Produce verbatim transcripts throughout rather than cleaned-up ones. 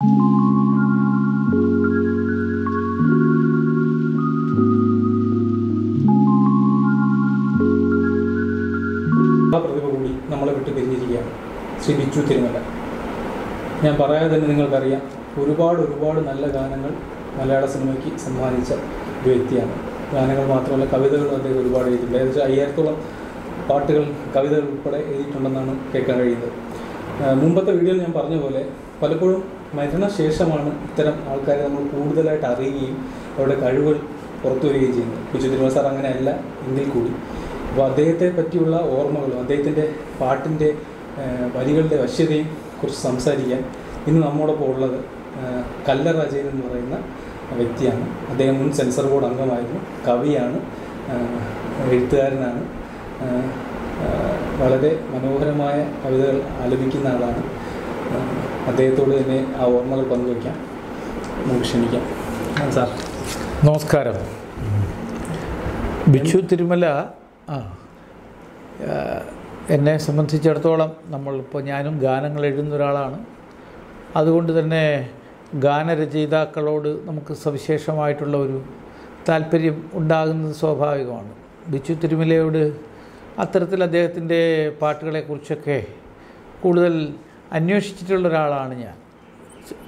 श्री ബിജു തിരുമല ഞാൻ പറയാതെ തന്നെ നിങ്ങൾക്കറിയാം ഒരുപാട് ഒരുപാട് നല്ല ഗാനങ്ങൾ മലയാള സിനിമയ്ക്ക് സമ്മാനിച്ച ഒരു വ്യക്തിയാണ്. ഗാനങ്ങൾ മാത്രമല്ല കവിതകളും അദ്ദേഹം ഒരുപാട് എഴുതിയിട്ടുണ്ട്. ഏകദേശം അയ്യായിരത്തോളം പാട്ടുകൾ കവിതകൾ ഉൾപ്പെടെ എഴുതിയിട്ടുണ്ടെന്നാണ് കേൾക്കാൻ കഴിയുന്നത്. മുമ്പത്തെ വീഡിയോയിൽ ഞാൻ പറഞ്ഞ പോലെ പലപ്പോഴും മരണശേഷമാണ് ഇത്തരം ആൾക്കാരെ നമ്മൾ കൂടുതലായിട്ട് അറിയുകയും അവരുടെ കഴിവുകൾ പുറത്തു വരികയും ചെയ്യുന്നത്. ബിജു തിരുമല സാർ അങ്ങനെയല്ല എങ്കിൽ കൂടി അപ്പോൾ അദ്ദേഹത്തെ പറ്റിയുള്ള ഓർമ്മകളും അദ്ദേഹത്തിൻ്റെ പാട്ടിൻ്റെ വരികളുടെ വശ്യതയും കുറിച്ച് സംസാരിക്കാൻ ഇന്ന് നമ്മോടൊപ്പം ഉള്ളത് കല്ലറ അജയൻ എന്ന് പറയുന്ന വ്യക്തിയാണ്. അദ്ദേഹം മുൻ സെൻസർ ബോർഡ് അംഗമായിരുന്നു, കവിയാണ്, എഴുത്തുകാരനാണ്, വളരെ മനോഹരമായ കവിതകൾ ആലപിക്കുന്ന ആളാണ്. അദ്ദേഹത്തോട് തന്നെ ആ ഓർമ്മകൾ പങ്കുവയ്ക്കാം, നമുക്ക് ക്ഷണിക്കാം. സാർ നമസ്കാരം. ബിച്ചു തിരുമല എന്നെ സംബന്ധിച്ചിടത്തോളം നമ്മളിപ്പോൾ ഞാനും ഗാനങ്ങൾ എഴുതുന്ന ഒരാളാണ്. അതുകൊണ്ട് തന്നെ ഗാനരചയിതാക്കളോട് നമുക്ക് സവിശേഷമായിട്ടുള്ള ഒരു താല്പര്യം ഉണ്ടാകുന്നത് സ്വാഭാവികമാണ്. ബിച്ചു തിരുമലയോട് അത്തരത്തിൽ അദ്ദേഹത്തിൻ്റെ പാട്ടുകളെക്കുറിച്ചൊക്കെ കൂടുതൽ അന്വേഷിച്ചിട്ടുള്ള ഒരാളാണ് ഞാൻ.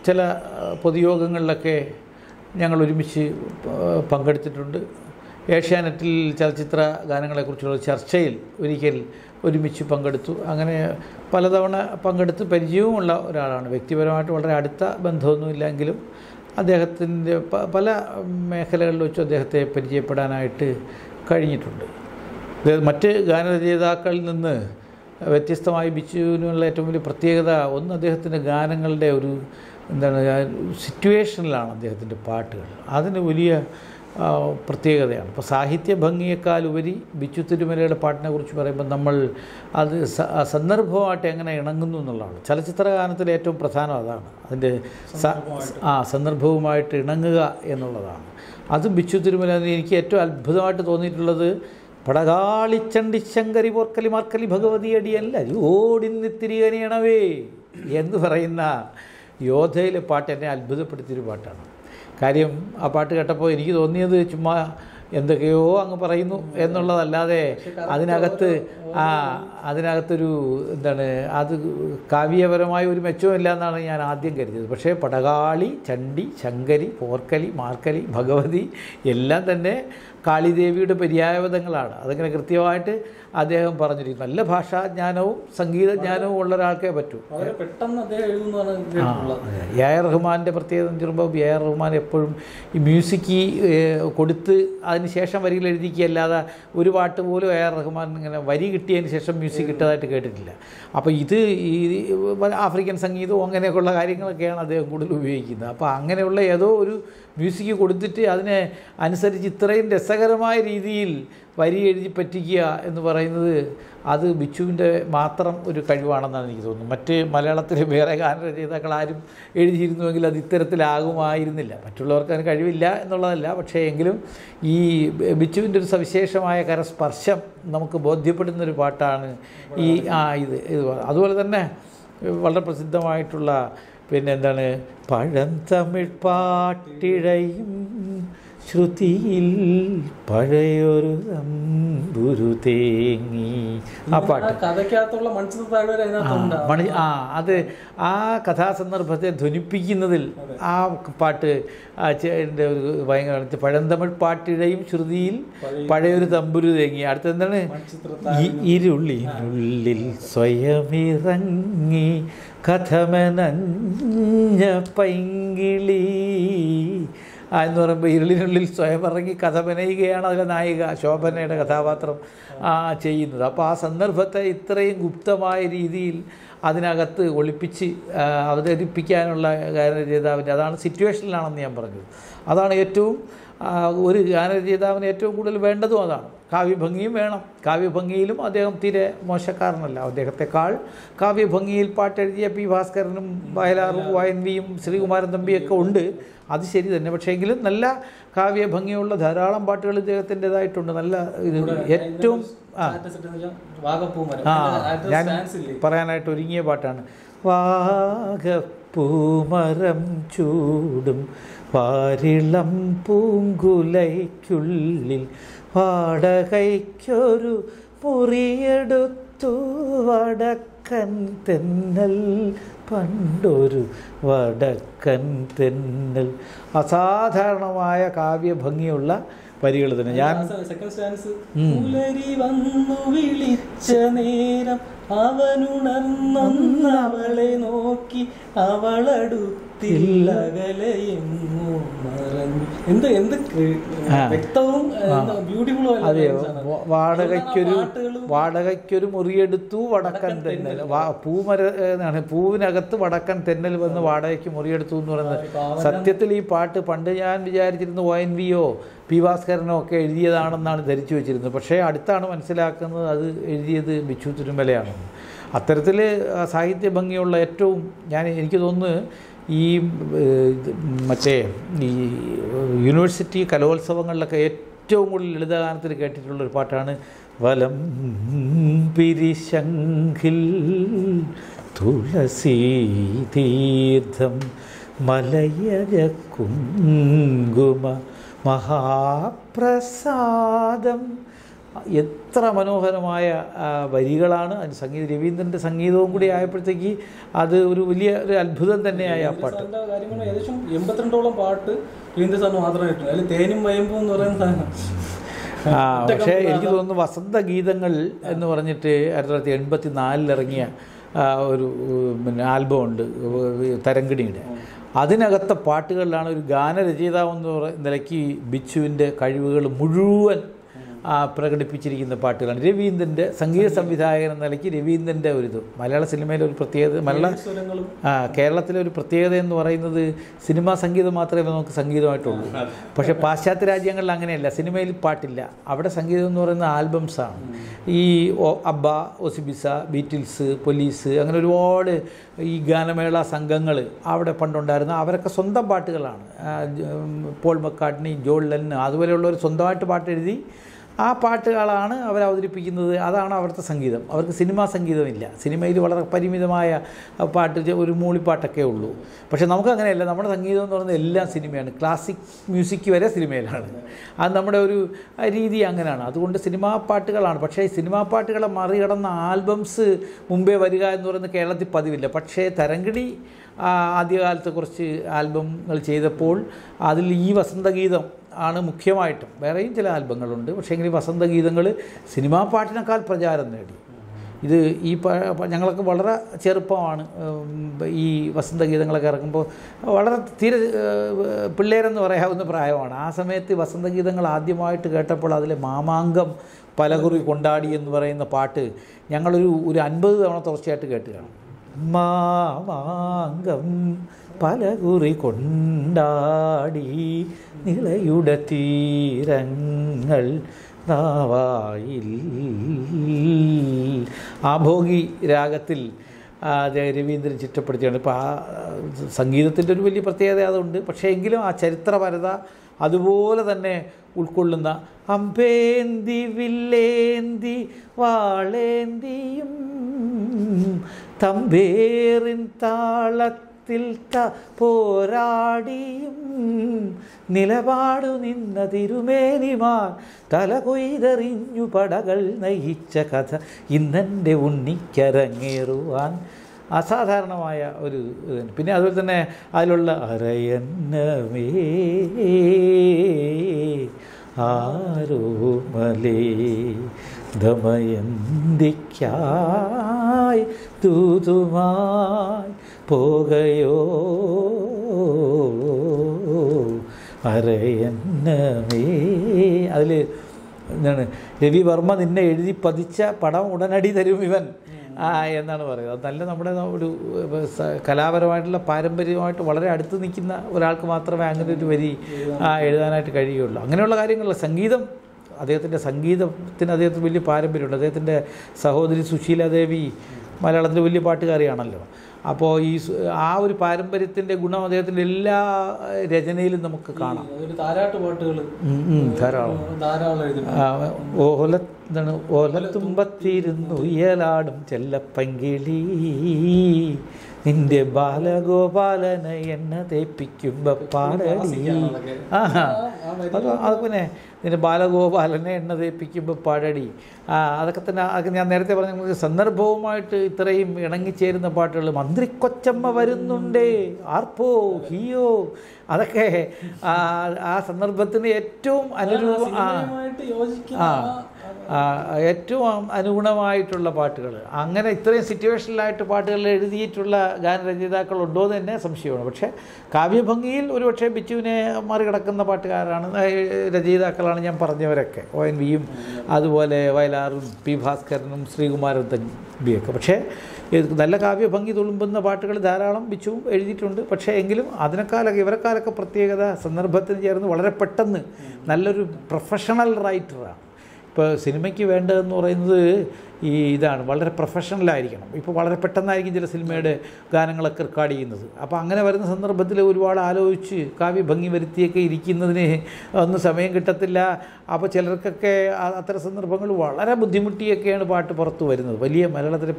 ചില പൊതുയോഗങ്ങളിലൊക്കെ ഞങ്ങൾ ഒരുമിച്ച് പങ്കെടുത്തിട്ടുണ്ട്. ഏഷ്യാനെറ്റിൽ ചലച്ചിത്ര ഗാനങ്ങളെക്കുറിച്ചുള്ള ചർച്ചയിൽ ഒരിക്കൽ ഒരുമിച്ച് പങ്കെടുത്തു. അങ്ങനെ പലതവണ പങ്കെടുത്ത് പരിചയവുമുള്ള ഒരാളാണ്. വ്യക്തിപരമായിട്ട് വളരെ അടുത്ത ബന്ധമൊന്നുമില്ലെങ്കിലും അദ്ദേഹത്തിൻ്റെ പല മേഖലകളിൽ വെച്ച് അദ്ദേഹത്തെ പരിചയപ്പെടാനായിട്ട് കഴിഞ്ഞിട്ടുണ്ട്. അതായത് മറ്റ് ഗാനരചയിതാക്കളിൽ നിന്ന് വ്യത്യസ്തമായി ബിച്ചുവിനുള്ള ഏറ്റവും വലിയ പ്രത്യേകത ഒന്ന് അദ്ദേഹത്തിൻ്റെ ഗാനങ്ങളുടെ ഒരു എന്താണ് സിറ്റുവേഷനിലാണ് അദ്ദേഹത്തിൻ്റെ പാട്ടുകൾ. അതിന് വലിയ പ്രത്യേകതയാണ്. ഇപ്പോൾ സാഹിത്യ ഭംഗിയേക്കാളുപരി ബിച്ചു തിരുമലയുടെ പാട്ടിനെക്കുറിച്ച് പറയുമ്പോൾ നമ്മൾ അത് സന്ദർഭമായിട്ട് എങ്ങനെ ഇണങ്ങുന്നു എന്നുള്ളതാണ്. ചലച്ചിത്ര ഗാനത്തിലെ ഏറ്റവും പ്രധാനം അതാണ്, അതിൻ്റെ ആ സന്ദർഭവുമായിട്ട് ഇണങ്ങുക എന്നുള്ളതാണ്. അത് ബിച്ചു തിരുമല എനിക്ക് ഏറ്റവും അത്ഭുതമായിട്ട് തോന്നിയിട്ടുള്ളത് പടകാളിച്ചണ്ടിശങ്കരി പോർക്കലി മാർക്കലി ഭഗവതി അടിയല്ല ഓടിന്നിത്തിരിയണവേ എന്ന് പറയുന്ന യോധയിലെ പാട്ട് എന്നെ അത്ഭുതപ്പെടുത്തിയൊരു പാട്ടാണ്. കാര്യം ആ പാട്ട് കേട്ടപ്പോൾ എനിക്ക് തോന്നിയത് ചുമ്മാ എന്തൊക്കെയോ അങ്ങ് പറയുന്നു എന്നുള്ളതല്ലാതെ അതിനകത്ത് ആ അതിനകത്തൊരു എന്താണ് അത് കാവ്യപരമായ ഒരു മെച്ചമില്ല എന്നാണ് ഞാൻ ആദ്യം കരുതിയത്. പക്ഷേ പടകാളി ചണ്ടി ശങ്കരി പോർക്കലി മാർക്കലി ഭഗവതി എല്ലാം തന്നെ കാളിദേവിയുടെ പര്യായപദങ്ങളാണ്. അതങ്ങനെ കൃത്യമായിട്ട് അദ്ദേഹം പറഞ്ഞിരിക്കുന്നു. നല്ല ഭാഷാജ്ഞാനവും സംഗീതജ്ഞാനവും ഉള്ള ഒരാൾക്കേ പറ്റൂ. എ ആർ റഹ്മാൻ്റെ പ്രത്യേകത എന്ന് പറയുമ്പോൾ എ ആർ റഹ്മാൻ എപ്പോഴും ഈ മ്യൂസിക് കൊടുത്ത് അതിന് ശേഷം വരികൾ എഴുതിക്കുകയല്ലാതെ ഒരു പാട്ട് പോലും എ ആർ റഹ്മാൻ ഇങ്ങനെ വരി കിട്ടിയതിന് ശേഷം മ്യൂസിക് ഇട്ടതായിട്ട് കേട്ടിട്ടില്ല. അപ്പോൾ ഇത് ഈ ആഫ്രിക്കൻ സംഗീതവും അങ്ങനെയൊക്കെയുള്ള കാര്യങ്ങളൊക്കെയാണ് അദ്ദേഹം കൂടുതൽ ഉപയോഗിക്കുന്നത്. അപ്പോൾ അങ്ങനെയുള്ള ഏതോ ഒരു മ്യൂസിക് കൊടുത്തിട്ട് അതിനെ അനുസരിച്ച് ഇത്രയും രസകരമായ രീതിയിൽ വരി എഴുതി പറ്റിക്കുക എന്ന് പറയുന്നത് അത് ബിച്ചുവിൻ്റെ മാത്രം ഒരു കഴിവാണെന്നാണ് എനിക്ക് തോന്നുന്നത്. മറ്റ് മലയാളത്തിലെ വേറെ ഗാനരചയിതാക്കൾ ആരും എഴുതിയിരുന്നുവെങ്കിൽ അത് ഇത്തരത്തിലാകുമായിരുന്നില്ല. മറ്റുള്ളവർക്ക് അതിന് കഴിവില്ല എന്നുള്ളതല്ല, പക്ഷേ എങ്കിലും ഈ ബിച്ചുവിൻ്റെ ഒരു സവിശേഷമായ കരസ്പർശം നമുക്ക് ബോധ്യപ്പെടുന്നൊരു പാട്ടാണ് ഈ ആ ഇത് ഇത് അതുപോലെ തന്നെ വളരെ പ്രസിദ്ധമായിട്ടുള്ള പിന്നെന്താണ് പഴം തമിഴ് പാട്ടിഴയും ശ്രുതിയിൽ പഴയൊരു തമ്പുരു തേങ്ങി ആ പാട്ട് മണി ആ അത് ആ കഥാസന്ദർഭത്തെ ധ്വനിപ്പിക്കുന്നതിൽ ആ പാട്ട് എൻ്റെ ഒരു ഭയങ്കര പഴന്തമിഴ് പാട്ടിഴയും ശ്രുതിയിൽ പഴയൊരു തമ്പുരു തേങ്ങി. അടുത്തെന്താണ് ഇരുളിനുള്ളിൽ സ്വയമിറങ്ങി കഥമനഞ്ഞ പൈങ്കിളി എന്ന് പറയുമ്പോൾ ഇരുളിനുള്ളിൽ സ്വയം ഇറങ്ങി കഥമനയുകയാണ് അതിലെ നായിക ശോഭനയുടെ കഥാപാത്രം ചെയ്യുന്നത്. അപ്പോൾ ആ സന്ദർഭത്തെ ഇത്രയും ഗുപ്തമായ രീതിയിൽ അതിനകത്ത് ഒളിപ്പിച്ച് അവതരിപ്പിക്കാനുള്ള ഗാനരചയിതാവിൻ്റെ അതാണ് സിറ്റുവേഷനിലാണെന്ന് ഞാൻ പറഞ്ഞത്. അതാണ് ഏറ്റവും ഒരു ഗാനരചയിതാവിന് ഏറ്റവും കൂടുതൽ വേണ്ടതും അതാണ്. കാവ്യഭംഗിയും വേണം. കാവ്യഭംഗിയിലും അദ്ദേഹം തീരെ മോശക്കാരനല്ല. അദ്ദേഹത്തെക്കാൾ കാവ്യഭംഗിയിൽ പാട്ടെഴുതിയ പി ഭാസ്കരനും വയലാറും വയൻവിയും ശ്രീകുമാരൻ തമ്പിയൊക്കെ ഉണ്ട്. അത് ശരി തന്നെ, പക്ഷേ എങ്കിലും നല്ല കാവ്യഭംഗിയുള്ള ധാരാളം പാട്ടുകൾ ഇദ്ദേഹത്തിൻ്റെതായിട്ടുണ്ട്. നല്ല ഏറ്റവും ആ ഞാൻ പറയാനായിട്ട് ഒരുങ്ങിയ പാട്ടാണ് വാഗപ്പൂ പൂമരം ചൂടും വാരിളം പൂങ്കുലയ്ക്കുള്ളിൽ വാടകയ്ക്കൊരു മുറിയെടുത്തു വടക്കൻ തെന്നൽ പണ്ടൊരു വടക്കൻ തെന്നൽ. അസാധാരണമായ കാവ്യഭംഗിയുള്ള വരികൾ തന്നെ. ഞാൻ അവനുണർന്നവളെ നോക്കി അവളടുത്തില്ലകലയെങ്ങോ മറഞ്ഞു. എന്ത് എന്ത് വ്യക്തവും ബ്യൂട്ടിഫുളും. അതെയോ, വാടകയ്ക്കൊരു വാടകയ്ക്കൊരു മുറിയെടുത്തു വടക്കൻ തെന്നൽ. പൂമര എന്നാണ്, പൂവിനകത്ത് വടക്കൻ തെന്നൽ വന്ന് വാടകയ്ക്ക് മുറിയെടുത്തു എന്ന് പറയുന്നത്. സത്യത്തിൽ ഈ പാട്ട് പണ്ട് ഞാൻ വിചാരിച്ചിരുന്നു ഒ എൻ വിയോ പി ഭാസ്കരനോ ഒക്കെ എഴുതിയതാണെന്നാണ് ധരിച്ചു വെച്ചിരുന്നത്. പക്ഷേ അടുത്താണ് മനസ്സിലാക്കുന്നത് അത് എഴുതിയത് ബിച്ചു തിരുമലയാണെന്ന്. അത്തരത്തിൽ സാഹിത്യഭംഗിയുള്ള ഏറ്റവും ഞാൻ എനിക്ക് തോന്നുന്നു ഈ മറ്റേ ഈ യൂണിവേഴ്സിറ്റി കലോത്സവങ്ങളിലൊക്കെ ഏറ്റവും കൂടുതൽ ലളിതഗാനത്തിൽ കേട്ടിട്ടുള്ളൊരു പാട്ടാണ് വലം പിരിശങ്കിൽ തുളസീതീർത്ഥം മലയര കുങ്കുമ മഹാപ്രസാദം. എത്ര മനോഹരമായ വരികളാണ്. അതിന് സംഗീത രവീന്ദ്രൻ്റെ സംഗീതവും കൂടി ആയപ്പോഴത്തേക്ക് അത് ഒരു വലിയ ഒരു അത്ഭുതം തന്നെയായി ആ പാട്ട്. ഏകദേശം എൺപത്തിരണ്ടോളം പാട്ട് രവീന്ദ്രൻ സാറിന് മാത്രമേ കിട്ടുള്ളൂ. അതിൽ തേനും വയമ്പും എന്ന് പറയുന്ന ആ പക്ഷേ എനിക്ക് തോന്നുന്നു വസന്തഗീതങ്ങൾ എന്ന് പറഞ്ഞിട്ട് ആയിരത്തി തൊള്ളായിരത്തി എൺപത്തി നാലിലിറങ്ങിയ ഒരു പിന്നെ ആൽബം ഉണ്ട് തരംഗിണിയുടെ. അതിനകത്തെ പാട്ടുകളിലാണ് ഒരു ഗാനരചയിതാവെന്ന് നിലയ്ക്ക് ബിച്ചുവിൻ്റെ കഴിവുകൾ മുഴുവൻ പ്രകടിപ്പിച്ചിരിക്കുന്ന പാട്ടുകളാണ്. രവീന്ദ്രൻ്റെ സംഗീത സംവിധായകൻ എന്ന നിലയ്ക്ക് രവീന്ദ്രൻ്റെ ഒരിത് മലയാള സിനിമയിലെ ഒരു പ്രത്യേകത, മലയാള കേരളത്തിലെ ഒരു പ്രത്യേകത എന്ന് പറയുന്നത് സിനിമാ സംഗീതം മാത്രമേ നമുക്ക് സംഗീതമായിട്ടുള്ളൂ. പക്ഷേ പാശ്ചാത്യ രാജ്യങ്ങളിൽ അങ്ങനെയല്ല, സിനിമയിൽ പാട്ടില്ല. അവിടെ സംഗീതം എന്ന് പറയുന്ന ആൽബംസാണ്. ഈ അബ്ബ, ഒസിബിസ, ബീറ്റിൽസ്, പോലീസ്, അങ്ങനെ ഒരുപാട് ഈ ഗാനമേള സംഘങ്ങൾ അവിടെ പണ്ടുണ്ടായിരുന്ന അവരൊക്കെ സ്വന്തം പാട്ടുകളാണ്. പോൾ മക്കാർട്ട്നി, ജോൺ ലെനൻ അതുപോലെയുള്ളവർ സ്വന്തമായിട്ട് പാട്ടെഴുതി ആ പാട്ടുകളാണ് അവർ അവതരിപ്പിക്കുന്നത്. അതാണ് അവരുടെ സംഗീതം. അവർക്ക് സിനിമാ സംഗീതമില്ല. സിനിമയിൽ വളരെ പരിമിതമായ പാട്ട്, ഒരു മൂളിപ്പാട്ടൊക്കെ ഉള്ളൂ. പക്ഷേ നമുക്കങ്ങനെയല്ല. നമ്മുടെ സംഗീതം എന്ന് പറയുന്നത് എല്ലാം സിനിമയാണ്. ക്ലാസിക് മ്യൂസിക് വരെ സിനിമയിലാണ്. അത് നമ്മുടെ ഒരു രീതി അങ്ങനെയാണ്. അതുകൊണ്ട് സിനിമാ പാട്ടുകളാണ്. പക്ഷേ സിനിമാ പാട്ടുകളെ മറികടന്ന ആൽബംസ് മുമ്പേ വരിക എന്ന് പറയുന്നത് കേരളത്തിൽ പതിവില്ല. പക്ഷേ തരംഗിണി ആദ്യകാലത്ത് കുറച്ച് ആൽബങ്ങൾ ചെയ്തപ്പോൾ അതിൽ ഈ വസന്തഗീതം ആണ് മുഖ്യമായിട്ടും. വേറെയും ചില ആൽബങ്ങളുണ്ട്, പക്ഷേ എങ്കിലും വസന്തഗീതങ്ങൾ സിനിമാ പാട്ടിനേക്കാൾ പ്രചാരം നേടി. ഇത് ഈ ഞങ്ങളൊക്കെ വളരെ ചെറുപ്പമാണ് ഈ വസന്തഗീതങ്ങളൊക്കെ ഇറക്കുമ്പോൾ, വളരെ തീരെ പിള്ളേരെന്ന് പറയാവുന്ന പ്രായമാണ്. ആ സമയത്ത് വസന്തഗീതങ്ങൾ ആദ്യമായിട്ട് കേട്ടപ്പോൾ അതിലെ മാമാങ്കം പലകുറി കൊണ്ടാടി എന്ന് പറയുന്ന പാട്ട് ഞങ്ങളൊരു ഒരു അൻപത് തവണ തുടർച്ചയായിട്ട് കേട്ടുകയാണ്. മാമാങ്കം പലകുറി കൊണ്ടാടി നിളയുടെ തീരങ്ങൾ നാവായിൽ. ആഭോഗി രാഗത്തിൽ രവീന്ദ്രൻ ചിട്ടപ്പെടുത്തിയാണ്. ഇപ്പോൾ ആ സംഗീതത്തിൻ്റെ ഒരു വലിയ പ്രത്യേകത അതുണ്ട്. പക്ഷേ എങ്കിലും ആ ചരിത്രപരത അതുപോലെ തന്നെ ഉൾക്കൊള്ളുന്ന അമ്പേന്തി വില്ലേന്തി വാളേന്തിയും തമ്പേറിൻ താളത്തിൽ പോരാടിയും നിലപാടു നിന്ന തിരുമേനിമാർ തലകൊയ്തെറിഞ്ഞു പടകൾ നയിച്ച കഥ ഇന്നെൻ്റെ ഉണ്ണിക്കരങ്ങേറുവാൻ. അസാധാരണമായ ഒരു ഇതാണ്. പിന്നെ അതുപോലെ തന്നെ അതിലുള്ള അരയന്നമേ ആരോമലേ ദമയന്തിക്കായി തൂതുമായി പോകയോ അരയന്നമേ. അതിൽ എന്താണ് രവിവർമ്മ നിന്നെ എഴുതി പതിച്ച പടം ഉടനടി തരും ഇവൻ ആ എന്നാണ് പറയുന്നത്. നല്ല നമ്മുടെ ഒരു കലാപരമായിട്ടുള്ള പാരമ്പര്യമായിട്ട് വളരെ അടുത്ത് നിൽക്കുന്ന ഒരാൾക്ക് മാത്രമേ അങ്ങനെ ഒരു വരി എഴുതാനായിട്ട് കഴിയുകയുള്ളൂ. അങ്ങനെയുള്ള കാര്യങ്ങൾ സംഗീതം, അദ്ദേഹത്തിൻ്റെ സംഗീതത്തിന് അദ്ദേഹത്തിന് വലിയ പാരമ്പര്യമുണ്ട്. അദ്ദേഹത്തിൻ്റെ സഹോദരി സുശീലാദേവി മലയാളത്തിൻ്റെ വലിയ പാട്ടുകാരിയാണല്ലോ. അപ്പോൾ ഈ ആ ഒരു പാരമ്പര്യത്തിൻ്റെ ഗുണം അദ്ദേഹത്തിൻ്റെ എല്ലാ രചനയിലും നമുക്ക് കാണാം. താരാട്ട് പാട്ടുകൾ ധാരാളം ഓല എന്താണ് ഓലത്തുമ്പത്തിരുന്നുയലാടും ചെല്ലപ്പങ്കിളി നിന്റെ ബാലഗോപാലനെ എന്നെ തേപ്പിക്കുമ്പ പാടടി, ആ അത് പിന്നെ നിന്റെ ബാലഗോപാലനെ എന്നെ തേപ്പിക്കുമ്പ പാടടി, ആ അതൊക്കെ തന്നെ. അതൊക്കെ ഞാൻ നേരത്തെ പറഞ്ഞ നമുക്ക് സന്ദർഭവുമായിട്ട് ഇത്രയും ഇണങ്ങിച്ചേരുന്ന പാട്ടുകൾ. മന്ത്രിക്കൊച്ചമ്മ വരുന്നുണ്ടേ, ആർപ്പോ ഹിയോ, അതൊക്കെ ആ സന്ദർഭത്തിന് ഏറ്റവും അനുരൂപ ആ ഏറ്റവും അനുഗുണമായിട്ടുള്ള പാട്ടുകൾ. അങ്ങനെ ഇത്രയും സിറ്റുവേഷനിലായിട്ട് പാട്ടുകൾ എഴുതിയിട്ടുള്ള ഗാനരചയിതാക്കളുണ്ടോ എന്ന് തന്നെ സംശയമാണ്. പക്ഷേ കാവ്യഭംഗിയിൽ ഒരുപക്ഷെ ബിച്ചുവിനെ മറികടക്കുന്ന പാട്ടുകാരാണ് രചയിതാക്കളാണ് ഞാൻ പറഞ്ഞവരൊക്കെ, ഒ എൻ വിയും അതുപോലെ വയലാറും പി ഭാസ്കരനും ശ്രീകുമാരൻ തമ്പിയൊക്കെ. പക്ഷേ നല്ല കാവ്യഭംഗി തുളുമ്പുന്ന പാട്ടുകൾ ധാരാളം ബിച്ചുവും എഴുതിയിട്ടുണ്ട്. പക്ഷേ എങ്കിലും അതിനേക്കാളൊക്കെ ഇവരെക്കാലൊക്കെ പ്രത്യേകത സന്ദർഭത്തിന് ചേർന്ന് വളരെ പെട്ടെന്ന് നല്ലൊരു പ്രൊഫഷണൽ റൈറ്ററാണ്. ഇപ്പോൾ സിനിമയ്ക്ക് വേണ്ടതെന്ന് പറയുന്നത് ഈ ഇതാണ്, വളരെ പ്രൊഫഷണലായിരിക്കണം. ഇപ്പോൾ വളരെ പെട്ടെന്നായിരിക്കും ചില സിനിമയുടെ ഗാനങ്ങളൊക്കെ റെക്കോർഡ് ചെയ്യുന്നത്. അപ്പോൾ അങ്ങനെ വരുന്ന സന്ദർഭത്തിൽ ഒരുപാട് ആലോചിച്ച് കാവ്യഭംഗി വരുത്തിയൊക്കെ ഇരിക്കുന്നതിന് ഒന്നും സമയം കിട്ടത്തില്ല. അപ്പോൾ ചിലർക്കൊക്കെ അത്തരം സന്ദർഭങ്ങൾ വളരെ ബുദ്ധിമുട്ടിയൊക്കെയാണ് പാട്ട് പുറത്തു വരുന്നത്. വലിയ മലയാളത്തിലെ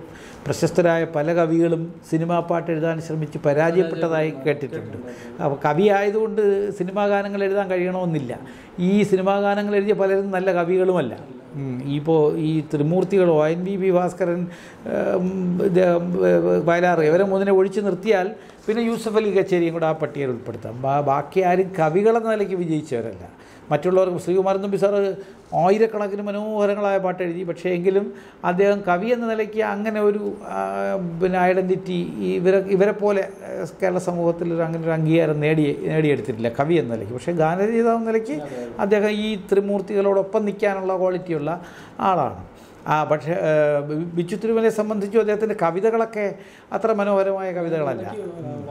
പ്രശസ്തരായ പല കവികളും സിനിമാ പാട്ട് എഴുതാൻ ശ്രമിച്ച് പരാജയപ്പെട്ടതായി കേട്ടിട്ടുണ്ട്. അപ്പോൾ കവി ആയതുകൊണ്ട് സിനിമാ ഗാനങ്ങൾ എഴുതാൻ കഴിയണമെന്നില്ല. ഈ സിനിമാ ഗാനങ്ങൾ എഴുതിയ പലരും നല്ല കവികളുമല്ല. ഇപ്പോൾ ഈ ത്രിമൂർത്തികൾ O N V P Bhaskaran Vayalar ഇവരെ മൂന്നിനെ ഒഴിച്ചു നിർത്തിയാൽ പിന്നെ യൂസഫ് അലി കച്ചേരിയും കൂടെ ആ പട്ടികയിൽ ഉൾപ്പെടുത്താം. ബാക്കി ആരും കവികളെന്ന നിലയ്ക്ക് വിജയിച്ചവരല്ല. മറ്റുള്ളവർക്ക് ശ്രീകുമാരൻ തമ്പി സാറ് ആയിരക്കണക്കിന് മനോഹരങ്ങളായ പാട്ട് എഴുതി. പക്ഷേ എങ്കിലും അദ്ദേഹം കവി എന്ന നിലയ്ക്ക് അങ്ങനെ ഒരു പിന്നെ ഐഡൻറ്റിറ്റി ഇവരെ ഇവരെ പോലെ കേരള സമൂഹത്തിൽ അങ്ങനെ ഒരു അംഗീകാരം നേടി നേടിയെടുത്തിട്ടില്ല കവി എന്ന നിലയ്ക്ക്. പക്ഷേ ഗാനരചയിതാവെന്ന നിലയ്ക്ക് അദ്ദേഹം ഈ ത്രിമൂർത്തികളോടൊപ്പം നിൽക്കാനുള്ള ക്വാളിറ്റിയുള്ള ആളാണ്. ആ പക്ഷേ ബിച്ചു തിരുമലയെ സംബന്ധിച്ചും അദ്ദേഹത്തിൻ്റെ കവിതകളൊക്കെ അത്ര മനോഹരമായ കവിതകളല്ല.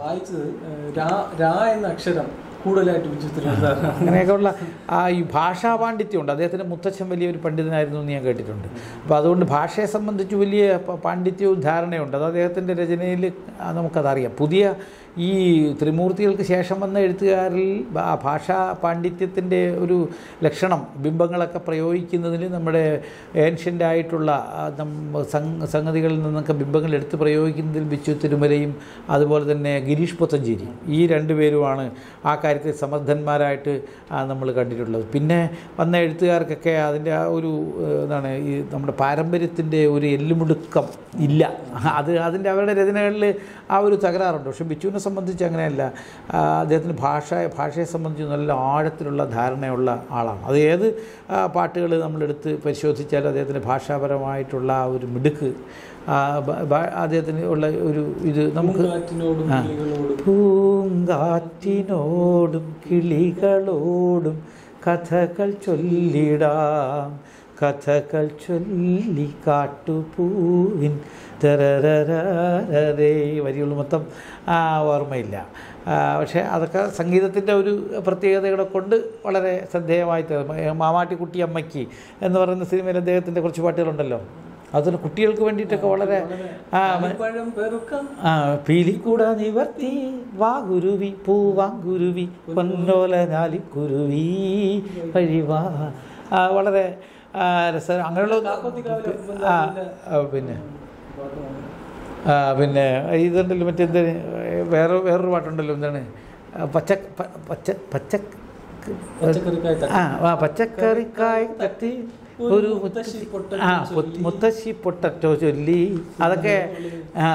വായിച്ചത് രാ എന്ന അക്ഷരം കൂടുതലായിട്ട് അങ്ങനെയൊക്കെയുള്ള ആ ഈ ഭാഷാ പാണ്ഡിത്യമുണ്ട്. അദ്ദേഹത്തിൻ്റെ മുത്തച്ഛൻ വലിയൊരു പണ്ഡിതനായിരുന്നു എന്ന് ഞാൻ കേട്ടിട്ടുണ്ട്. അപ്പോൾ അതുകൊണ്ട് ഭാഷയെ സംബന്ധിച്ച് വലിയ പാണ്ഡിത്യവും ധാരണയുണ്ട്. അത് അദ്ദേഹത്തിൻ്റെ രചനയിൽ നമുക്കതറിയാം. പുതിയ ഈ ത്രിമൂർത്തികൾക്ക് ശേഷം വന്ന എഴുത്തുകാരിൽ ഭാഷാ പാണ്ഡിത്യത്തിൻ്റെ ഒരു ലക്ഷണം ബിംബങ്ങളൊക്കെ പ്രയോഗിക്കുന്നതിൽ നമ്മുടെ ഏൻഷ്യൻ്റ് ആയിട്ടുള്ള സംഗതികളിൽ നിന്നൊക്കെ ബിംബങ്ങൾ എടുത്ത് പ്രയോഗിക്കുന്നതിൽ ബിച്ചു തിരുമലയും അതുപോലെ തന്നെ ഗിരീഷ് പുത്തഞ്ചേരി ഈ രണ്ടുപേരുമാണ് ആ കാര്യത്തിൽ സമർത്ഥന്മാരായിട്ട് നമ്മൾ കണ്ടിട്ടുള്ളത്. പിന്നെ വന്ന എഴുത്തുകാർക്കൊക്കെ അതിൻ്റെ ആ ഒരു എന്താണ് ഈ നമ്മുടെ പാരമ്പര്യത്തിൻ്റെ ഒരു എല്ലുമുടുക്കം ഇല്ല. അത് അതിൻ്റെ അവരുടെ രചനകളിൽ ആ ഒരു തകരാറുണ്ട്. പക്ഷേ ബിച്ചുവിനെ സംബന്ധിച്ച് അങ്ങനെയല്ല. അദ്ദേഹത്തിന് ഭാഷ ഭാഷയെ സംബന്ധിച്ച് നല്ല ആഴത്തിലുള്ള ധാരണയുള്ള ആളാണ്. അത് ഏത് പാട്ടുകൾ നമ്മളെടുത്ത് പരിശോധിച്ചാലും അദ്ദേഹത്തിൻ്റെ ഭാഷാപരമായിട്ടുള്ള ആ ഒരു മിടുക്ക് അദ്ദേഹത്തിന് ഉള്ള ഒരു ഇത് നമുക്ക് പൂങ്കാറ്റിനോടും കിളികളോടും കഥകൾ ചൊല്ലിടാം, കഥകൾ ചൊല്ലി കാട്ടുപൂവിൻ തരരരേ വരികൾ മൊത്തം ഓർമ്മയില്ല. പക്ഷേ അതൊക്കെ സംഗീതത്തിൻ്റെ ഒരു പ്രത്യേകതകളെ കൊണ്ട് വളരെ ശ്രദ്ധേയമായി തീർന്നു. മാമാട്ടിക്കുട്ടി അമ്മയ്ക്ക് എന്ന് പറയുന്ന സിനിമയിൽ അദ്ദേഹത്തിൻ്റെ കുറച്ച് പാട്ടുകളുണ്ടല്ലോ. അതുപോലെ കുട്ടികൾക്ക് വേണ്ടിയിട്ടൊക്കെ വളരെ ആ പീലിക്കൂട നിവർത്തി വാഗുരുവി പൂവാങ്കുരുവി പൊന്നോലനാലിക്കുരുവി കഴിവാ വളരെ രസ അങ്ങനെയുള്ള ആ പിന്നെ പിന്നെ ഇതുണ്ടല്ലോ മറ്റെന്ത് വേറെ വേറൊരു പാട്ടുണ്ടല്ലോ എന്താണ് പച്ച പച്ച പച്ച ആ പച്ചക്കറിക്കായ് തട്ടി ഒരു ആ മുത്തശ്ശി പൊട്ടറ്റോ ചൊല്ലി അതൊക്കെ ആ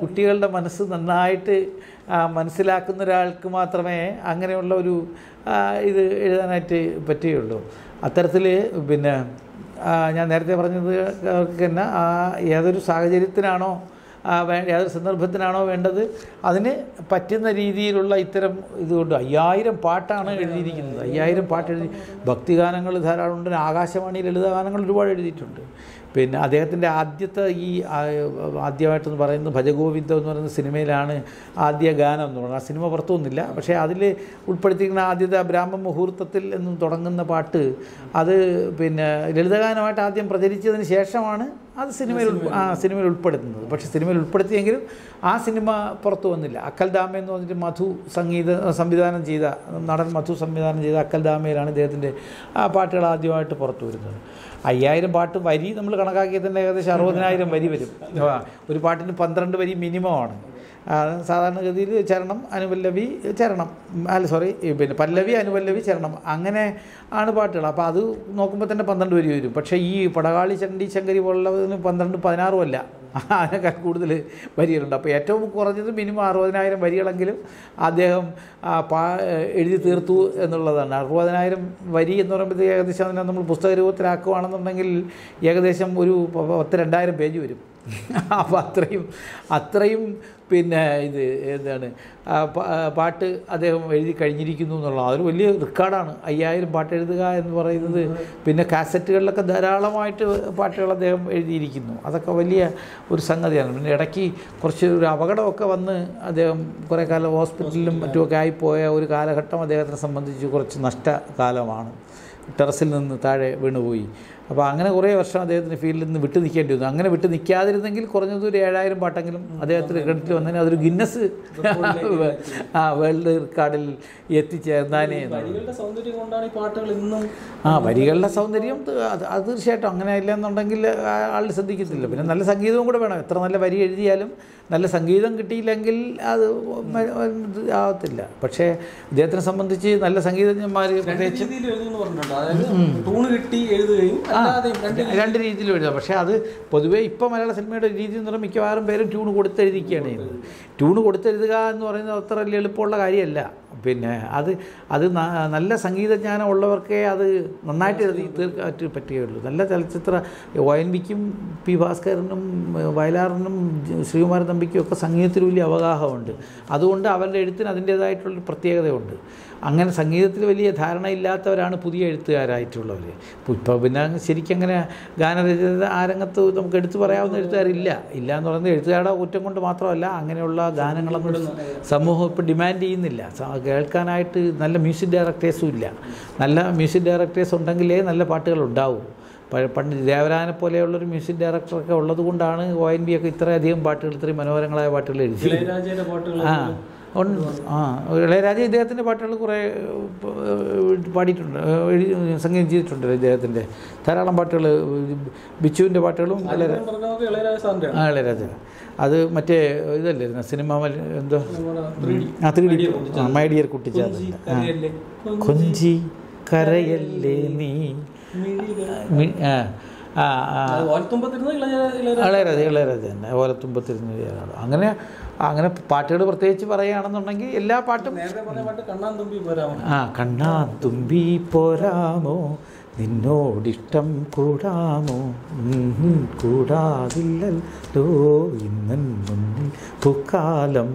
കുട്ടികളുടെ മനസ്സ് നന്നായിട്ട് മനസ്സിലാക്കുന്ന ഒരാൾക്ക് മാത്രമേ അങ്ങനെയുള്ള ഒരു ഇത് എഴുതാനായിട്ട് പറ്റുകയുള്ളൂ. അത്തരത്തിൽ പിന്നെ ഞാൻ നേരത്തെ പറഞ്ഞത് തന്നെ ആ ഏതൊരു സാഹചര്യത്തിനാണോ ഏതൊരു സന്ദർഭത്തിനാണോ വേണ്ടത് അതിന് പറ്റുന്ന രീതിയിലുള്ള ഇത്തരം ഇതുകൊണ്ട് അയ്യായിരം പാട്ടാണ് എഴുതിയിരിക്കുന്നത്. അയ്യായിരം പാട്ട് എഴുതി ഭക്തിഗാനങ്ങൾ ധാരാളം ഉണ്ട്. ആകാശവാണി ലളിതഗാനങ്ങൾ ഒരുപാട് എഴുതിയിട്ടുണ്ട്. പിന്നെ അദ്ദേഹത്തിൻ്റെ ആദ്യത്തെ ഈ ആദ്യമായിട്ടെന്ന് പറയുന്നത് ഭജഗോവിന്ദം എന്ന് പറയുന്ന സിനിമയിലാണ് ആദ്യ ഗാനം എന്ന് പറയുന്നത്. ആ സിനിമ പുറത്തു വന്നില്ല. പക്ഷേ അതിൽ ഉൾപ്പെടുത്തിയിരിക്കുന്ന ആദ്യത്തെ ബ്രാഹ്മ മുഹൂർത്തത്തിൽ നിന്നും തുടങ്ങുന്ന പാട്ട് അത് പിന്നെ ലളിതഗാനമായിട്ട് ആദ്യം പ്രചരിച്ചതിന് ശേഷമാണ് അത് സിനിമയിൽ ആ സിനിമയിൽ ഉൾപ്പെടുത്തുന്നത്. പക്ഷേ സിനിമയിൽ ഉൾപ്പെടുത്തിയെങ്കിലും ആ സിനിമ പുറത്തു വന്നില്ല. അക്കൽദാമ എന്ന് പറഞ്ഞിട്ട് മധു സംഗീത സംവിധാനം ചെയ്ത നടൻ മധു സംവിധാനം ചെയ്ത അക്കൽദാമയിലാണ് ഇദ്ദേഹത്തിൻ്റെ ആ പാട്ടുകൾ ആദ്യമായിട്ട് പുറത്തു വരുന്നത്. അയ്യായിരം പാട്ട് വരി നമ്മൾ കണക്കാക്കിയതിൻ്റെ ഏകദേശം അറുപതിനായിരം വരി വരും. ഒരു പാട്ടിന് പന്ത്രണ്ട് വരി മിനിമമാണ്. സാധാരണഗതിയിൽ ചരണം അനുപല്ലവി ചരണം അല്ല സോറി പിന്നെ പല്ലവി അനുപല്ലവി ചരണം അങ്ങനെ ആണ് പാട്ടുകൾ. അപ്പോൾ അത് നോക്കുമ്പോൾ തന്നെ പന്ത്രണ്ട് വരി വരും. പക്ഷേ ഈ പടകാളി ചണ്ടി ശങ്കരി പോലുള്ളതിന് പന്ത്രണ്ട് പതിനാറും അല്ല, അതിനേക്കാൾ കൂടുതൽ വരികളുണ്ട്. അപ്പോൾ ഏറ്റവും കുറഞ്ഞത് മിനിമം അറുപതിനായിരം വരികളെങ്കിലും അദ്ദേഹം എഴുതി തീർത്തു എന്നുള്ളതാണ്. അറുപതിനായിരം വരി എന്ന് പറയുമ്പോഴത്തേക്ക് ഏകദേശം അതിനെ നമ്മൾ പുസ്തക രൂപത്തിലാക്കുകയാണെന്നുണ്ടെങ്കിൽ ഏകദേശം ഒരു പത്ത് രണ്ടായിരം പേജ് വരും. അപ്പോൾ അത്രയും അത്രയും പിന്നെ ഇത് എന്താണ് പാട്ട് അദ്ദേഹം എഴുതി കഴിഞ്ഞിരിക്കുന്നു എന്നുള്ളത് അതൊരു വലിയ റെക്കോർഡാണ്. അയ്യായിരം പാട്ട് എഴുതുക എന്ന് പറയുന്നത്. പിന്നെ കാസറ്റുകളിലൊക്കെ ധാരാളമായിട്ട് പാട്ടുകൾ അദ്ദേഹം എഴുതിയിരിക്കുന്നു. അതൊക്കെ വലിയ ഒരു സംഗതിയാണ്. പിന്നെ ഇടയ്ക്ക് കുറച്ച് ഒരു അപകടമൊക്കെ വന്ന് അദ്ദേഹം കുറേ കാലം ഹോസ്പിറ്റലിലും മറ്റുമൊക്കെ ആയിപ്പോയ ഒരു കാലഘട്ടം അദ്ദേഹത്തിനെ സംബന്ധിച്ച് കുറച്ച് നഷ്ടകാലമാണ്. ടെറസിൽ നിന്ന് താഴെ വീണുപോയി. അപ്പോൾ അങ്ങനെ കുറേ വർഷം അദ്ദേഹത്തിന് ഫീൽഡിൽ നിന്ന് വിട്ടു നിൽക്കേണ്ടി വന്നു. അങ്ങനെ വിട്ടു നിൽക്കാതിരുന്നെങ്കിൽ കുറഞ്ഞത് ഒരു ഏഴായിരം പാട്ടെങ്കിലും അദ്ദേഹത്തിന് ക്രെഡിറ്റ് വന്നതിന് അതൊരു ഗിന്നസ് വേൾഡ് റെക്കോർഡിൽ എത്തിച്ചേർന്നാനേ. ആ വരികളുടെ സൗന്ദര്യം അത് തീർച്ചയായിട്ടും, അങ്ങനെ ഇല്ല എന്നുണ്ടെങ്കിൽ ആൾ ശ്രദ്ധിക്കത്തില്ല. പിന്നെ നല്ല സംഗീതവും കൂടെ വേണം. എത്ര നല്ല വരി എഴുതിയാലും നല്ല സംഗീതം കിട്ടിയില്ലെങ്കിൽ അത് ആവത്തില്ല. പക്ഷേ അദ്ദേഹത്തിനെ സംബന്ധിച്ച് നല്ല സംഗീതജ്ഞന്മാർ പ്രത്യേകിച്ച് രണ്ട് രീതിയിലും എഴുതാം. പക്ഷേ അത് പൊതുവേ ഇപ്പോൾ മലയാള സിനിമയുടെ രീതി എന്ന് പറഞ്ഞാൽ മിക്കവാറും പേരും ട്യൂൺ കൊടുത്തെഴുതിക്കുകയാണ് ചെയ്യുന്നത്. ട്യൂൺ കൊടുത്തെഴുതുക എന്ന് പറയുന്നത് അത്ര വലിയ എളുപ്പമുള്ള കാര്യമല്ല. പിന്നെ അത് അത് നല്ല സംഗീതജ്ഞാനം ഉള്ളവർക്കേ അത് നന്നായിട്ട് എഴുതി തീർക്കാൻ പറ്റുകയുള്ളൂ. നല്ല ചലച്ചിത്ര ഒ എൻ വിക്കും പി ഭാസ്കരനും വയലാറിനും ശ്രീകുമാരൻ തമ്പിക്കും ഒക്കെ സംഗീതത്തിൽ വലിയ അവഗാഹമുണ്ട്. അതുകൊണ്ട് അവരുടെ എഴുത്തിന് അതിൻ്റേതായിട്ടുള്ളൊരു പ്രത്യേകതയുണ്ട്. അങ്ങനെ സംഗീതത്തിൽ വലിയ ധാരണയില്ലാത്തവരാണ് പുതിയ എഴുത്തുകാരായിട്ടുള്ളവർ. ഇപ്പോൾ പിന്നെ ശരിക്കും അങ്ങനെ ഗാനരചന ആ രംഗത്ത് നമുക്ക് എടുത്തു പറയാവുന്ന എഴുത്തുകാരില്ല. ഇല്ല എന്ന് പറയുന്നത് എഴുത്തുകാരുടെ കുറ്റം കൊണ്ട് മാത്രമല്ല, അങ്ങനെയുള്ള ഗാനങ്ങളൊന്നും സമൂഹം ഇപ്പോൾ ഡിമാൻഡ് ചെയ്യുന്നില്ല. കേൾക്കാനായിട്ട് നല്ല മ്യൂസിക് ഡയറക്ടേഴ്സും ഇല്ല. നല്ല മ്യൂസിക് ഡയറക്ടേഴ്സ് ഉണ്ടെങ്കിലേ നല്ല പാട്ടുകൾ ഉണ്ടാവും. പണ്ട് ദേവരാനെ പോലെയുള്ളൊരു മ്യൂസിക് ഡയറക്ടറൊക്കെ ഉള്ളത് കൊണ്ടാണ് ഒ എൻ വി ഒക്കെ ഇത്രയധികം പാട്ടുകൾ, ഇത്രയും മനോഹരങ്ങളായ പാട്ടുകൾ എഴുതി. ആ ആ ഇളയരാജ ഇദ്ദേഹത്തിൻ്റെ പാട്ടുകൾ കുറേ പാടിയിട്ടുണ്ട്, സംഗീതം ചെയ്തിട്ടുണ്ട്. ഇദ്ദേഹത്തിൻ്റെ ധാരാളം പാട്ടുകൾ, ബിച്ചുവിൻ്റെ പാട്ടുകളും ആ ഇളയരാജ അത് മറ്റേ ഇതല്ലായിരുന്നു സിനിമ എന്തോ ആ ത്രീ മൈ ഡിയർ കുട്ടിച്ചാത്തല്ല കൊഞ്ചി കരയല്ലേ നീ ആ ആ ഇളയരാജ ഇളയരാജ തന്നെ ഓലത്തുമ്പത്തിരുന്ന് ഇളയരാജ. അങ്ങനെ അങ്ങനെ പാട്ടുകൾ പ്രത്യേകിച്ച് പറയുകയാണെന്നുണ്ടെങ്കിൽ എല്ലാ പാട്ടും ആ കണ്ണാ തുമ്പി പോരാമോ നിന്നോടിഷ്ടം കൂടാമോ കൂടാതില്ലല്ലോ ഇന്നൻ മുന്നിൽ പൂക്കാലം.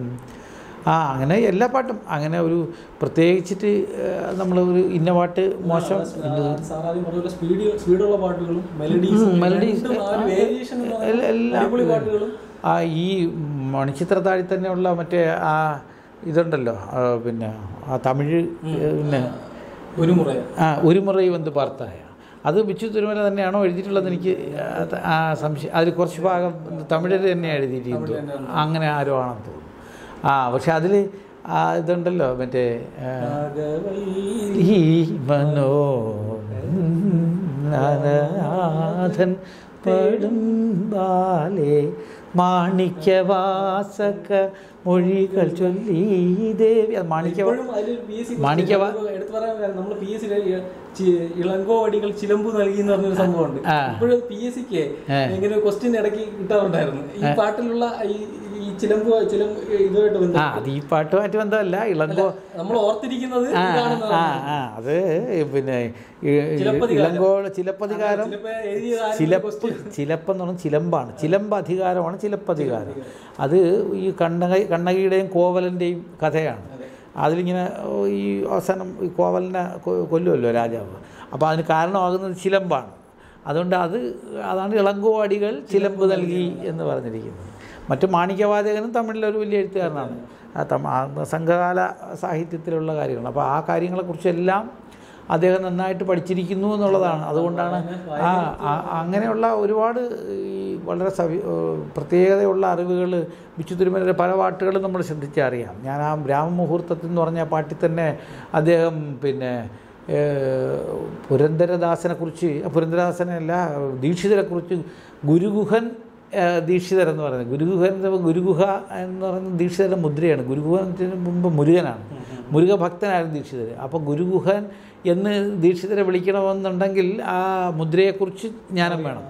ആ അങ്ങനെ എല്ലാ പാട്ടും അങ്ങനെ ഒരു പ്രത്യേകിച്ചിട്ട് നമ്മൾ ഒരു ഇന്ന പാട്ട് മോശം മെലഡീസ് ആ ഈ മണിച്ചിത്ര താഴി തന്നെയുള്ള മറ്റേ ആ ഇതുണ്ടല്ലോ പിന്നെ ആ തമിഴ് പിന്നെ ആ ഒരു മുറൈ വന്ന് പാർത്തായ അത് ബിച്ചു തിരുമല തന്നെയാണോ എഴുതിയിട്ടുള്ളത് എനിക്ക് ആ സംശയം. അതിൽ കുറച്ച് ഭാഗം തമിഴർ തന്നെയാണ് എഴുതിയിട്ടുള്ളത്, അങ്ങനെ ആരോ ആണെന്ന് തോന്നുന്നു. ആ പക്ഷെ അതിൽ ആ ഇതുണ്ടല്ലോ മറ്റേ ഈ മനോനാഥൻ പടും ബാലേ മാണിക്യവാസക്ക മൊഴികൾ ചൊല്ലി ദേവി മാണിക്യവാ മാണിക്യവാ എടുത്തു പറയാൻ നമ്മൾ പി എസ് സി ഇളങ്കോവടികൾ ചിലമ്പ് നൽകി എന്ന് പറഞ്ഞൊരു സംഭവമുണ്ട്. ഇപ്പോഴും പി എസ് സിക്ക് ഇങ്ങനെ ക്വസ്റ്റ്യൻ ഇടയ്ക്ക് കിട്ടാറുണ്ടായിരുന്നു ഈ പാട്ടിലുള്ള ഈ ചിലമ്പ് ചിലമ്പ് ഇതുമായിട്ട് ബന്ധം. ആ അത് ഈ പാട്ടുമായിട്ട് ബന്ധമല്ല, ഇളങ്കോ നമ്മൾ ഓർത്തിരിക്കുന്നത് ആ ആ അത് പിന്നെ ഇളങ്കോ ചിലപ്പധികാരം ചിലപ്പ് ചിലപ്പെന്ന് പറഞ്ഞാൽ ചിലമ്പാണ്, ചിലമ്പ് അധികാരമാണ് ചിലപ്പധികാരം. അത് ഈ കണ്ണകി കണ്ണകിയുടെയും കോവലൻ്റെയും കഥയാണ്. അതിലിങ്ങനെ ഈ അവസാനം ഈ കോവലിനെ കൊല്ലുമല്ലോ രാജാവ്. അപ്പോൾ അതിന് കാരണമാകുന്നത് ചിലമ്പാണ്. അതുകൊണ്ട് അത് അതാണ് ഇളങ്കോവാടികൾ ചിലമ്പ് നൽകി എന്ന് പറഞ്ഞിരിക്കുന്നത്. മറ്റു മാണിക്യവാചകനും തമിഴിലൊരു വലിയ എഴുത്തുകാരനാണ്. സംഘകാല സാഹിത്യത്തിലുള്ള കാര്യങ്ങൾ. അപ്പോൾ ആ കാര്യങ്ങളെക്കുറിച്ചെല്ലാം അദ്ദേഹം നന്നായിട്ട് പഠിച്ചിരിക്കുന്നു എന്നുള്ളതാണ്. അതുകൊണ്ടാണ് ആ അങ്ങനെയുള്ള ഒരുപാട് ഈ വളരെ സവി പ്രത്യേകതയുള്ള അറിവുകൾ ബിച്ചു തിരുമലയുടെ പല പാട്ടുകളും നമ്മൾ ശ്രദ്ധിച്ചറിയാം. ഞാൻ ആ രാമമുഹൂർത്തത്തിൽ എന്ന് പറഞ്ഞ പാട്ടിൽ തന്നെ അദ്ദേഹം പിന്നെ പുരന്ദരദാസനെക്കുറിച്ച് പുരന്ദരദാസനല്ല ദീക്ഷിതരെക്കുറിച്ച് ഗുരുഗുഹൻ ദീക്ഷിതർ എന്ന് പറയുന്നത്. ഗുരുഗുഹ ഗുരുഗുഹ എന്ന് പറയുന്നത് ദീക്ഷിതരുടെ മുദ്രയാണ്. ഗുരുഗുഹത്തിന് മുമ്പ് മുരുകനാണ്, മുരുക ഭക്തനായിരുന്നു ദീക്ഷിതർ. അപ്പോൾ ഗുരുഗുഹൻ എന്ന് ദീക്ഷിതരെ വിളിക്കണമെന്നുണ്ടെങ്കിൽ ആ മുദ്രയെക്കുറിച്ച് ജ്ഞാനം വേണം.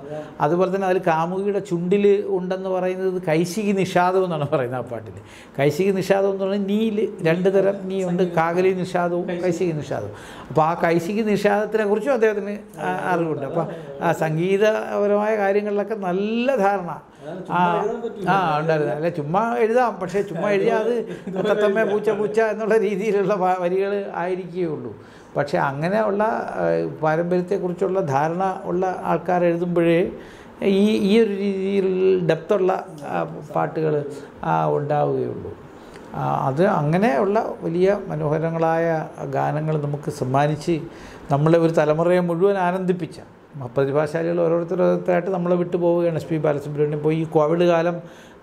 അതുപോലെ തന്നെ അതിൽ കാമുകിയുടെ ചുണ്ടിൽ ഉണ്ടെന്ന് പറയുന്നത് കൈശികി നിഷാദം എന്നാണ് പറയുന്നത്. ആ പാട്ടിൽ കൈശികി നിഷാദം എന്ന് പറഞ്ഞാൽ നീയിൽ രണ്ട് തരം നീ ഉണ്ട്, കാകലി നിഷാദവും കൈശികി നിഷാദവും. അപ്പോൾ ആ കൈശികി നിഷാദത്തിനെ കുറിച്ചും അദ്ദേഹത്തിന് അറിവുണ്ട്. അപ്പോൾ ആ സംഗീതപരമായ കാര്യങ്ങളിലൊക്കെ നല്ല ധാരണ ആ ആ ഉണ്ടായിരുന്നു. അല്ല ചുമ്മാ എഴുതാം, പക്ഷേ ചുമ്മാ എഴുതിയാൽ അത് തത്തമ്മ പൂച്ച പൂച്ച എന്നുള്ള രീതിയിലുള്ള വരികൾ ആയിരിക്കുകയുള്ളൂ. പക്ഷേ അങ്ങനെയുള്ള പാരമ്പര്യത്തെക്കുറിച്ചുള്ള ധാരണ ഉള്ള ആൾക്കാർ എഴുതുമ്പോഴേ ഈ ഈ ഒരു രീതിയിൽ ഡെപ്തുള്ള പാട്ടുകൾ ഉണ്ടാവുകയുള്ളൂ. അത് അങ്ങനെയുള്ള വലിയ മനോഹരങ്ങളായ ഗാനങ്ങൾ നമുക്ക് സമ്മാനിച്ച് നമ്മളെ ഒരു തലമുറയെ മുഴുവൻ ആനന്ദിപ്പിച്ച പ്രതിഭാശാലികൾ ഓരോരുത്തരോരുത്തരായിട്ട് നമ്മളെ വിട്ടു പോവുകയാണ്. എസ് പി ബാലസുബ്രഹ്മണ്യം പോയി. ഈ കോവിഡ് കാലം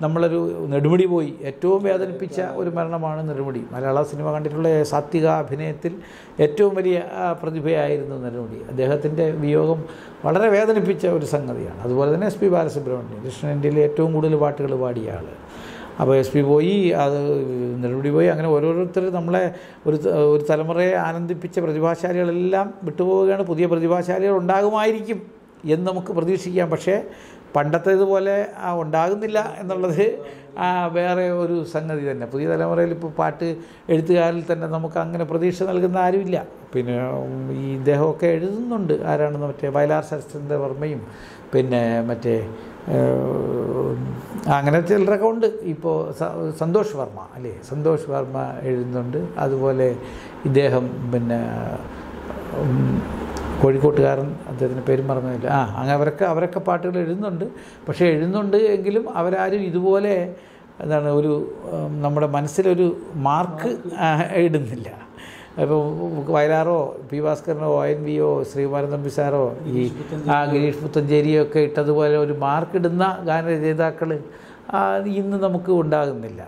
നമ്മളൊരു നെടുമുടി പോയി. ഏറ്റവും വേദനിപ്പിച്ച ഒരു മരണമാണ് നെടുമുടി. മലയാള സിനിമ കണ്ടിട്ടുള്ള സാത്വിക അഭിനയത്തിൽ ഏറ്റവും വലിയ പ്രതിഭയായിരുന്നു നെടുമുടി. അദ്ദേഹത്തിൻ്റെ വിയോഗം വളരെ വേദനിപ്പിച്ച ഒരു സംഗതിയാണ്. അതുപോലെ തന്നെ എസ് പി ബാലസുബ്രഹ്മണ്യം ദക്ഷിണേന്ത്യയിലെ ഏറ്റവും കൂടുതൽ പാട്ടുകൾ പാടിയ ആൾ. അപ്പോൾ എസ് പി പോയി, അത് നെടുമുടി പോയി. അങ്ങനെ ഓരോരുത്തർ നമ്മളെ ഒരു ഒരു തലമുറയെ ആനന്ദിപ്പിച്ച പ്രതിഭാശാലികളെല്ലാം വിട്ടുപോവുകയാണ്. പുതിയ പ്രതിഭാശാലികൾ ഉണ്ടാകുമായിരിക്കും എന്ന് നമുക്ക് പ്രതീക്ഷിക്കാം. പക്ഷേ പണ്ടത്തേതുപോലെ ഉണ്ടാകുന്നില്ല എന്നുള്ളത് വേറെ ഒരു സംഗതി തന്നെ. പുതിയ തലമുറയിൽ ഇപ്പോൾ പാട്ട് എഴുത്തുകാരിൽ തന്നെ നമുക്ക് അങ്ങനെ പ്രതീക്ഷ നൽകുന്ന ആരുമില്ല. പിന്നെ ഈ ഇദ്ദേഹമൊക്കെ എഴുതുന്നുണ്ട്. ആരാണെന്ന് മറ്റേ വയലാർ ശരത്ചന്ദ്രവർമ്മയും പിന്നെ മറ്റേ അങ്ങനെ ചിലരൊക്കെ ഉണ്ട്. ഇപ്പോൾ സന്തോഷ് വർമ്മ അല്ലേ, സന്തോഷ് വർമ്മ എഴുതുന്നുണ്ട്. അതുപോലെ ഇദ്ദേഹം പിന്നെ കോഴിക്കോട്ടുകാരൻ, അദ്ദേഹത്തിൻ്റെ പേരും പറഞ്ഞില്ല. ആ അങ്ങനെ അവരൊക്കെ അവരൊക്കെ പാട്ടുകൾ എഴുതുന്നുണ്ട്. പക്ഷേ എഴുതുന്നുണ്ട് എങ്കിലും അവരാരും ഇതുപോലെ എന്താണ് ഒരു നമ്മുടെ മനസ്സിലൊരു മാർക്ക് ഇടുന്നില്ല. ഇപ്പോൾ വയലാറോ പി ഭാസ്കരനോ ഒ എൻ വിയോ ശ്രീകുമാരൻ തമ്പി സാറോ ഈ ആ ഗിരീഷ് പുത്തഞ്ചേരിയോ ഒക്കെ ഇട്ടതുപോലെ ഒരു മാർക്കിടുന്ന ഗാനരചയിതാക്കൾ ഇന്ന് നമുക്ക് ഉണ്ടാകുന്നില്ല.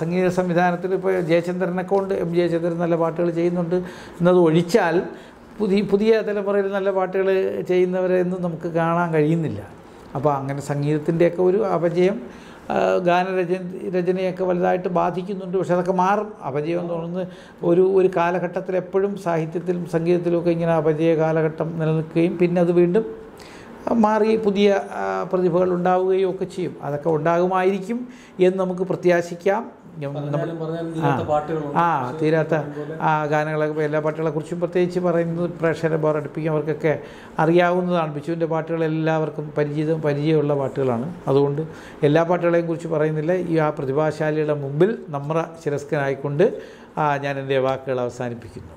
സംഗീത സംവിധാനത്തിൽ ഇപ്പോൾ ജയചന്ദ്രനൊക്കെ ഉണ്ട്. എം ജയചന്ദ്രൻ നല്ല പാട്ടുകൾ ചെയ്യുന്നുണ്ട് എന്നത് ഒഴിച്ചാൽ പുതിയ പുതിയ തലമുറയിൽ നല്ല പാട്ടുകൾ ചെയ്യുന്നവരെയൊന്നും നമുക്ക് കാണാൻ കഴിയുന്നില്ല. അപ്പോൾ അങ്ങനെ സംഗീതത്തിൻ്റെയൊക്കെ ഒരു അപജയം ഗാനരച രചനയൊക്കെ വലുതായിട്ട് ബാധിക്കുന്നുണ്ട്. പക്ഷെ അതൊക്കെ മാറും. അപജയം എന്ന് പറയുന്നത് ഒരു ഒരു കാലഘട്ടത്തിൽ എപ്പോഴും സാഹിത്യത്തിലും സംഗീതത്തിലുമൊക്കെ ഇങ്ങനെ അപജയ കാലഘട്ടം നിലനിൽക്കുകയും പിന്നെ അത് വീണ്ടും മാറി പുതിയ പ്രതിഭകൾ ഉണ്ടാവുകയും ഒക്കെ ചെയ്യും. അതൊക്കെ ഉണ്ടാകുമായിരിക്കും എന്ന് നമുക്ക് പ്രത്യാശിക്കാം. ആ തീരാത്ത ആ ഗാനങ്ങളെ എല്ലാ പാട്ടുകളെക്കുറിച്ചും പ്രത്യേകിച്ച് പറയുന്നത് പ്രേക്ഷകരെ ബോറടിപ്പിക്കും. അവർക്കൊക്കെ അറിയാവുന്നതാണ്. ബിച്ചുവിൻ്റെ പാട്ടുകൾ എല്ലാവർക്കും പരിചിതം പരിചയമുള്ള പാട്ടുകളാണ്. അതുകൊണ്ട് എല്ലാ പാട്ടുകളെയും കുറിച്ച് പറയുന്നില്ല. ഈ ആ പ്രതിഭാശാലിയുടെ മുമ്പിൽ നമ്മുടെ ശിരസ്കനായിക്കൊണ്ട് ഞാൻ എൻ്റെ വാക്കുകൾ അവസാനിപ്പിക്കുന്നു.